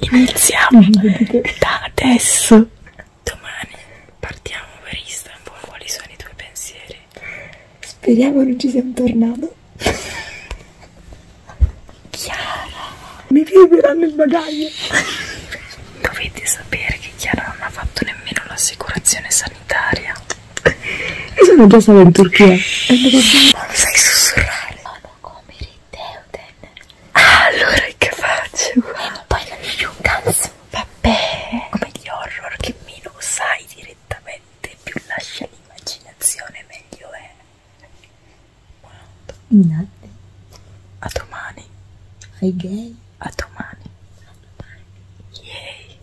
Iniziamo da adesso. Domani partiamo per Istanbul. Quali sono i tuoi pensieri? Speriamo non ci sia un tornado. Chiara, mi chiederanno il bagaglio. Dovete sapere che Chiara non ha fatto nemmeno l'assicurazione sanitaria. E sono già stata in Turchia. Ma mi fai sussurrare? Sono come Rindeuden. Ah, allora che faccio? Ma poi non è più un cazzo. Vabbè, come gli horror che meno sai direttamente, più lascia l'immaginazione, meglio è. Wow. A domani. Sei gay? A domani.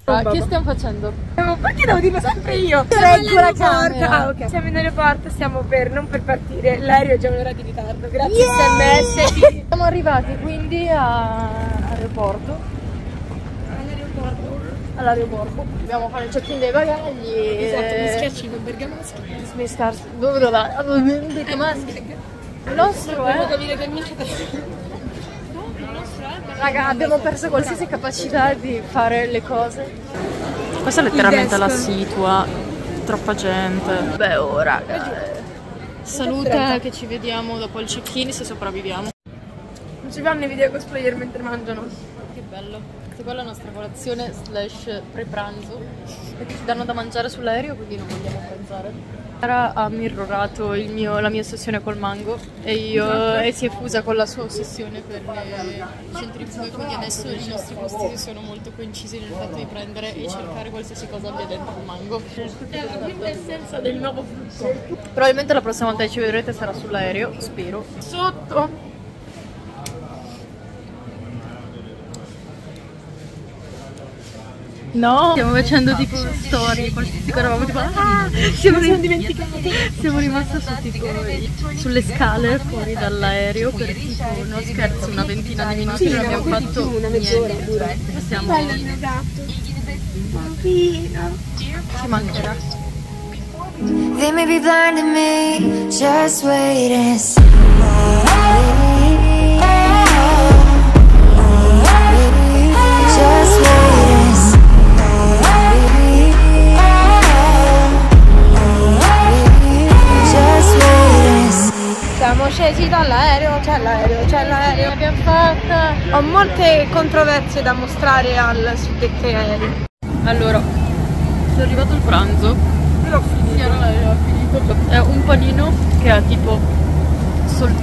Ah, che stiamo facendo? Perché devo dirlo sempre io? Siamo in aeroporto, stiamo per, non per partire, l'aereo è già un'ora di ritardo, grazie SMS. Siamo arrivati quindi all'aeroporto. Dobbiamo fare il check-in dei bagagli. Esatto, mi schiacci con bergamaschi. Mi scarso. Dove lo va? Bergamaschi. Il nostro è... Raga, abbiamo perso qualsiasi capacità di fare le cose. Questa è letteralmente la situa. Troppa gente. Beh, oh raga, salute, che ci vediamo dopo il check-in se sopravviviamo. Non ci fanno i video cosplayer mentre mangiano. Che bello. Questa qua è la nostra colazione / pre-pranzo. Perché ci danno da mangiare sull'aereo, quindi non vogliamo pensare. Sara ha mirrorato la mia ossessione col mango e si è fusa con la sua ossessione per le centrifughe, quindi adesso i nostri gusti sono molto coincisi nel fatto di prendere e cercare qualsiasi cosa abbia dentro il mango. È l'essenza del nuovo frutto. Probabilmente la prossima volta che ci vedrete sarà sull'aereo, spero. Sotto! No, stiamo facendo tipo storie, qualsiasi cosa eravamo tipo siamo dimenticati. Siamo rimasti sulle scale fuori dall'aereo per tipo, non scherzo, una ventina di minuti, sì, non abbiamo fatto niente. Siamo ci mancherà. They may be blind to me, just wait and see. Siamo scesi dall'aereo, c'è l'aereo, l'abbiamo fatta. Ho molte controversie da mostrare al suddetto aereo. Allora, è arrivato il pranzo. L'ho finito. È un panino che ha tipo solo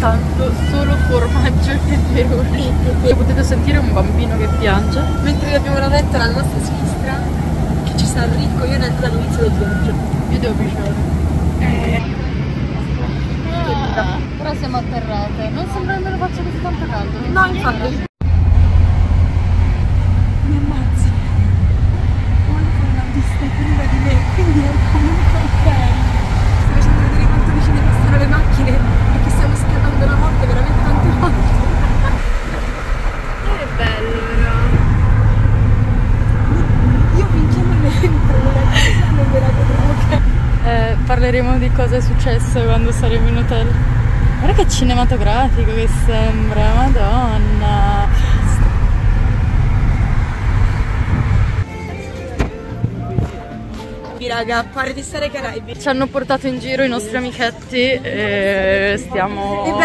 formaggio e peperoni. Potete sentire un bambino che piange. Mentre abbiamo la vetta alla nostra sinistra, che ci sta Enrico, io neanche dall'inizio lo giorno. Io devo pisciare. Però siamo atterrate, non sembra che me lo faccia così tanto caldo. No, infatti. Mi ammazzi. Vuole fare una vista prima di me, quindi è comunque ok. Sto facendo vedere quanto vicine passano le macchine e che stiamo scattando la morte veramente tante volte. È bello però. Io vinciamo dentro, non me la vedo. Parleremo di cosa è successo quando saremo in hotel. Guarda che cinematografico che sembra, madonna. Raga, pare di stare ai Caraibi. Ci hanno portato in giro i nostri amichetti e stiamo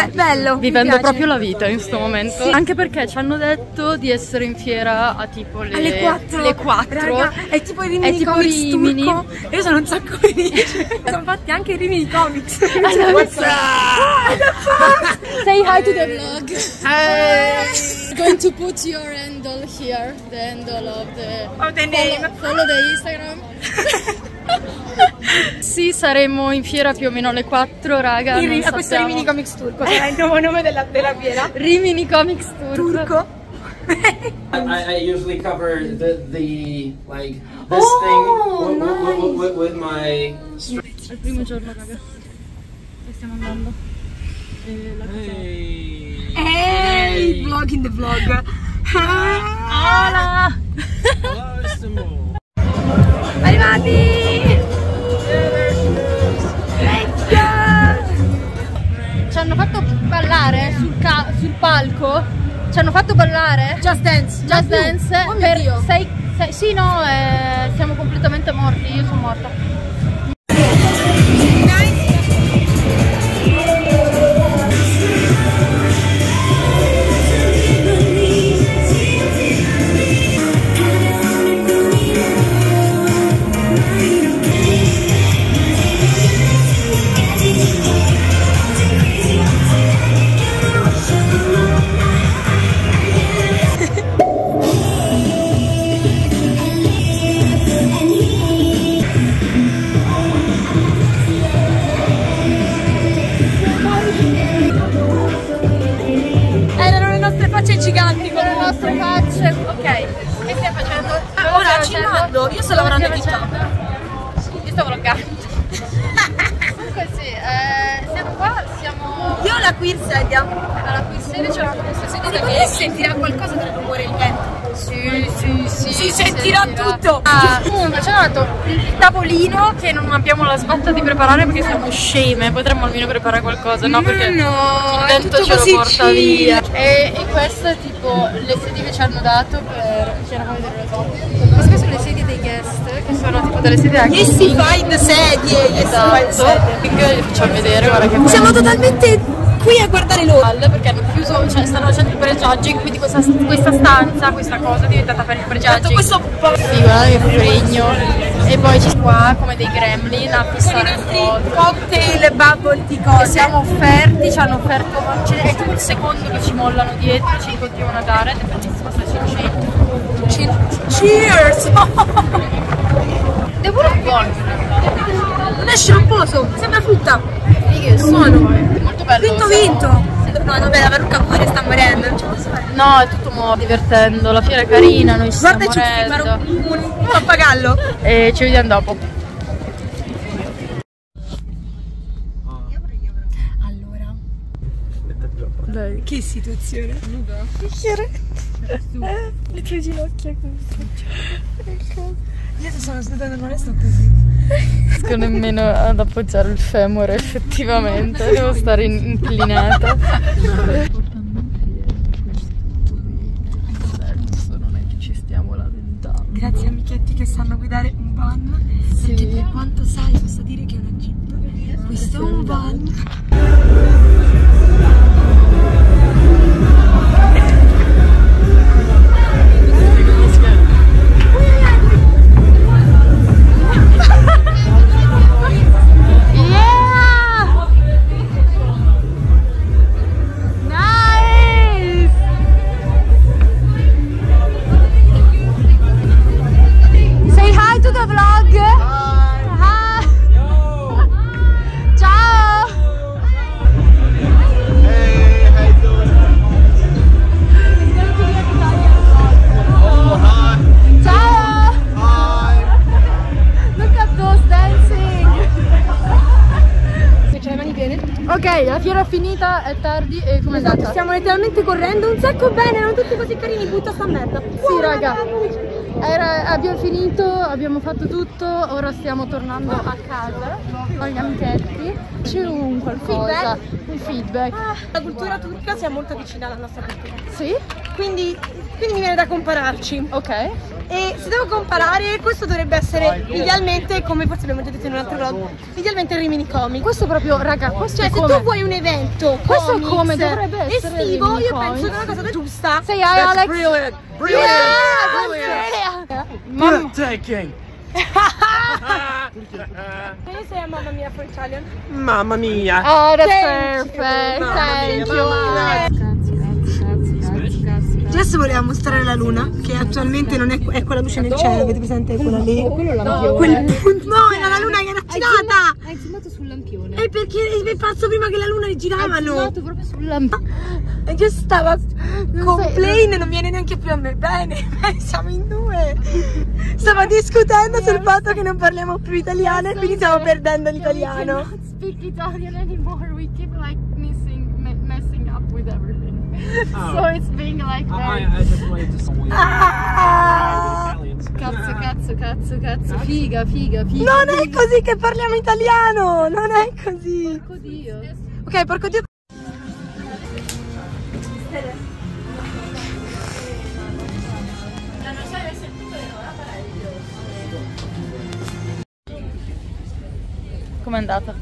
vivendo proprio la vita in questo momento. Sì. Anche perché ci hanno detto di essere in fiera a tipo alle 4. Le 4. Raga, è tipo Rimini Comics turco. Io sono un sacco di sono fatti anche i Rimini Comics. Say hi to the vlog. I'm going to put your handle here, the handle of the name. Follow the Instagram. Sì, saremo in fiera più o meno alle 4, raga. Questo è Rimini Comics turco, sarà il nuovo nome della fiera. Rimini Comics turco. I usually cover the like this thing with my. È il primo giorno, raga. E stiamo andando. Hey, vlog in the vlog. Hola. Arrivati! Let's go! Ci hanno fatto ballare sul palco Ci hanno fatto ballare Just Dance oh per Dio. Sì, no, siamo completamente morti, io sono morta. Io sto lavorando in TikTok. Io sto vloggando. Comunque sì, siamo qua, siamo... Io ho la queer-sedia. La queer-sedia ce l'ho con questa sedia che sentirà qualcosa del rumore il vento. Sì. Si sentirà tutto. Comunque c'è andato il tavolino che non abbiamo la sbatta di preparare perché siamo sceme. Potremmo almeno preparare qualcosa, no? Perché il vento ce lo porta via. E questo è tipo le sedie che ci hanno dato per... C'era come delle cose. Queste sono le sedie dei guest, che sono tipo delle sedie anche... Yes, find sedie! Le facciamo vedere, guarda che... Siamo totalmente qui a guardare loro! Perché hanno chiuso, cioè stanno facendo il pre-judging, quindi questa stanza, questa cosa è diventata per il pre-judging. Questo po'... Sì, guarda che fregno! E poi ci qua, come dei gremlin, a fissare con i nostri cocktail, bubble di cose. Ci siamo offerti, ci hanno offerto... È tipo il secondo che ci mollano dietro, ci continuano a dare, ed è bellissimo, sta Cheers! Devo buono! Non è sciropposo, sembra frutta! Buono! Molto bello! Vinto! No, vabbè, la verruca pure sta morendo, non ci posso fare. No, è tutto divertendo, la fiera è carina, noi ci stiamo morendo. Guarda, ci fare un pappagallo! E ci vediamo dopo. Allora... Dai, che situazione! Nuda? Che chiaro! Le tue ginocchia così. Io sono seduta normale, sto così. Non riesco nemmeno ad appoggiare il femore, effettivamente. Devo stare inclinata. Adesso non è che ci stiamo lamentando. Grazie amichetti che sanno guidare un van. Perché per quanto sai posso dire che è una jeep. Questo è un van. Ok, la fiera è finita, è tardi e come esatto, stiamo letteralmente correndo un sacco bene, erano tutti così carini, butta sta merda. Sì raga, abbiamo finito, abbiamo fatto tutto, ora stiamo tornando a casa con gli amichetti. C'è un feedback. La cultura turca si è molto vicina alla nostra cultura. Sì? Quindi mi viene da compararci. Ok. E se devo comparare, questo dovrebbe essere idealmente, come forse abbiamo già detto in un altro vlog, idealmente il Rimini Comics. Questo proprio, raga, questo cioè, è come... se tu vuoi un evento, questo comics, è come dovrebbe essere estivo, io penso che è una cosa giusta. Sei Alex? Brilliant! Taking! Io sei a mamma mia for Italian. Mamma mia! Oh, that's perfect! Thank you! Adesso voleva mostrare la luna, che attualmente non è quella luce nel cielo, avete presente quella lì? Quel punto, no, era la luna che era girata! Hai zoomato sul lampione. E perché è pazzo prima che la luna giravano? Hai zoomato proprio sul lampione. E io stava complain, non viene neanche più a me bene, siamo in due. Stava discutendo sul fatto che non parliamo più italiano e quindi stiamo perdendo l'italiano. We cannot speak Italian anymore, we keep like messing up with everything. Oh. So it's being like that. I just played this one. Cazzo, figa. Non è così che parliamo italiano, non è così. Porco Dio. Ok, porco Dio. com'è andata?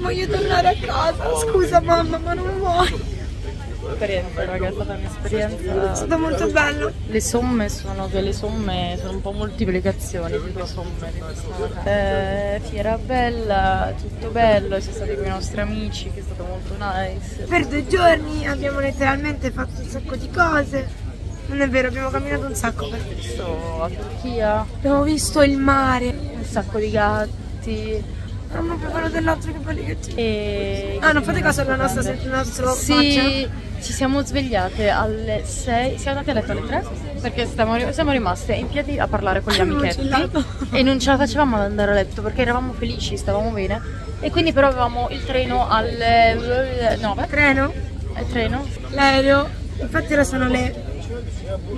Voglio tornare a casa, scusa mamma, ma non vuoi. Esperienza, ragazzi, è stata un'esperienza. È stato molto bello. Le somme sono delle somme, sono un po' moltiplicazioni di somme. Fiera bella, tutto bello, siamo stati con i nostri amici, che è stato molto nice. Per 2 giorni abbiamo letteralmente fatto un sacco di cose. Non è vero, abbiamo camminato un sacco per questo. La Turchia. Abbiamo visto il mare, un sacco di gatti. Mamma, più quello dell'altro che quelli che c'è. Ah, non fate caso alla nostra nostro sì, ci siamo svegliate alle 6, siamo andate a letto alle 3 perché siamo rimaste in piedi a parlare con gli amichetti e non ce la facevamo ad andare a letto perché eravamo felici, stavamo bene e quindi però avevamo il treno alle 9. Treno? L'aereo, infatti ora sono le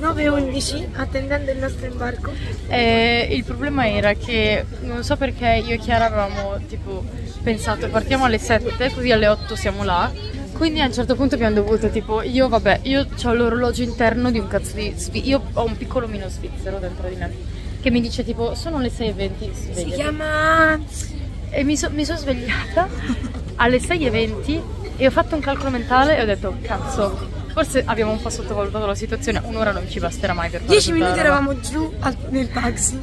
9:11 attendendo il nostro imbarco. Il problema era che non so perché io e Chiara avevamo tipo pensato partiamo alle 7 così alle 8 siamo là, quindi a un certo punto abbiamo dovuto tipo io ho l'orologio interno di un cazzo di io ho un piccolo mino svizzero dentro di me che mi dice tipo sono le 6:20 si chiama e mi sono svegliata alle 6:20 e ho fatto un calcolo mentale e ho detto cazzo, forse abbiamo un po' sottovalutato la situazione, un'ora non ci basterà mai per fare 10 minuti eravamo giù nel taxi.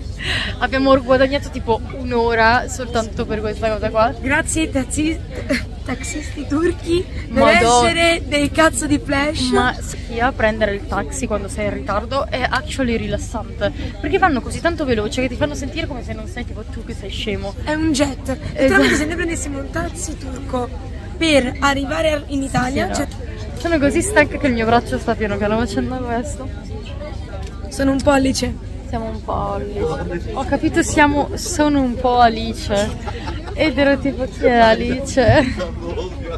Abbiamo guadagnato tipo un'ora soltanto per questa cosa qua. Grazie taxisti turchi per essere dei cazzo di flash. Ma schia prendere il taxi quando sei in ritardo è actually rilassante perché vanno così tanto veloce che ti fanno sentire come se non sei tipo tu che sei scemo. È un jet. Esatto. Se noi prendessimo un taxi turco per arrivare in Italia... Sì, no. Cioè, sono così stanca che il mio braccio sta piano piano facendo questo. Sono un po' Alice. Siamo un po' Alice. Ho capito, sono un po' Alice. Ed ero tipo, chi è Alice?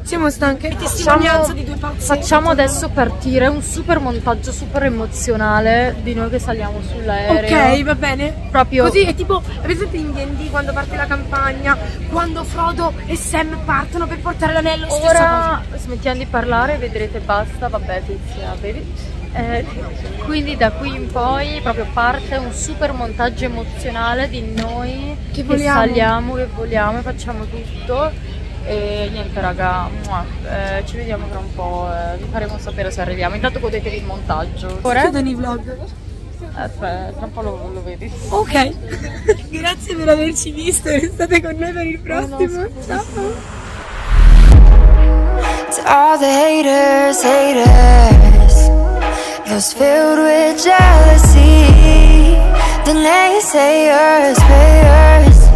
Siamo stanche. Testimonianza di due pazzi. Facciamo adesso partire un super montaggio super emozionale di noi che saliamo sull'aereo. Ok, va bene. Proprio. Così è tipo, vedete in D&D quando parte la campagna, quando Frodo e Sam partono per portare l'anello. Ora smettiamo di parlare, vedrete, basta, vabbè, tizia, vedi? Quindi da qui in poi proprio parte un super montaggio emozionale di noi che saliamo, che vogliamo e facciamo tutto e niente raga, ci vediamo tra un po', vi faremo sapere se arriviamo, intanto godetevi il montaggio. Ora chiudono i vlog. Aspetta, tra un po' lo vedi. Ok. Grazie per averci visto e restate con noi per il prossimo. Ciao. To all the haters those filled with jealousy, the naysayers, prayers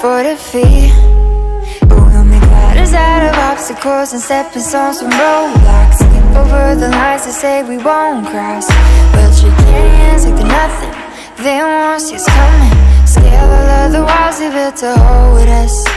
for defeat. But we'll make ladders out of obstacles and stepping stones from roadblocks. Skip over the lines that say we won't cross. We'll shake hands like they're nothing. They won't see us coming. Scale all of the walls they built to hold us.